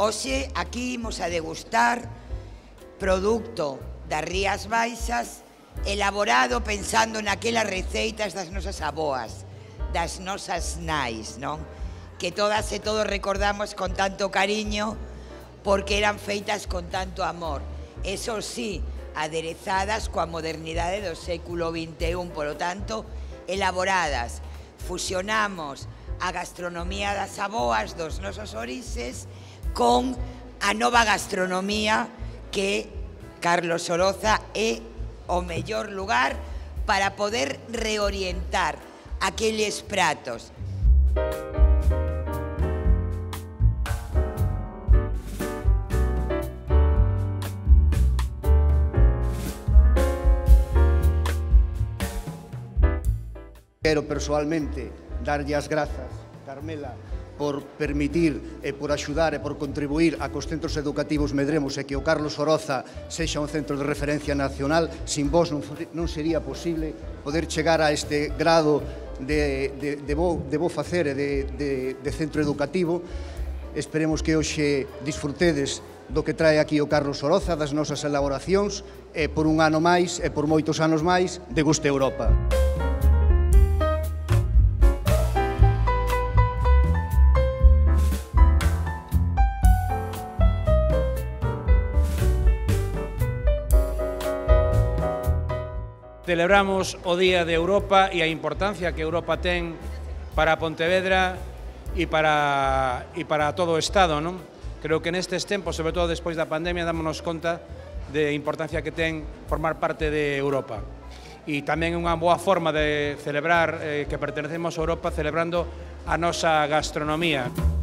Hoxe aquí imos a degustar producto das Rías Baixas elaborado pensando naquelas receitas das nosas aboas, das nosas nais, non? Que todas e todos recordamos con tanto cariño porque eran feitas con tanto amor. Eso sí, aderezadas coa modernidade do século XXI, polo tanto, elaboradas. Fusionamos a gastronomía das aboas dos nosos orixes con a nova gastronomía que Carlos Oroza é o mellor lugar para poder reorientar aqueles pratos. Quero personalmente darlle as grazas, Carmela, por permitir e por axudar e por contribuir a que os centros educativos medremos e que o Carlos Oroza sexa un centro de referencia nacional. Sin vos non sería posible poder chegar a este grado de bo facer e de centro educativo. Esperemos que hoxe disfrutedes do que trae aquí o Carlos Oroza, das nosas elaboracións, e por un ano máis e por moitos anos máis, Degusta Europa. Celebramos o Día de Europa e a importancia que Europa ten para Pontevedra e para todo o Estado, non? Creo que nestes tempos, sobre todo despois da pandemia, dámonos conta de importancia que ten formar parte de Europa. E tamén unha boa forma de celebrar que pertenecemos a Europa celebrando a nosa gastronomía.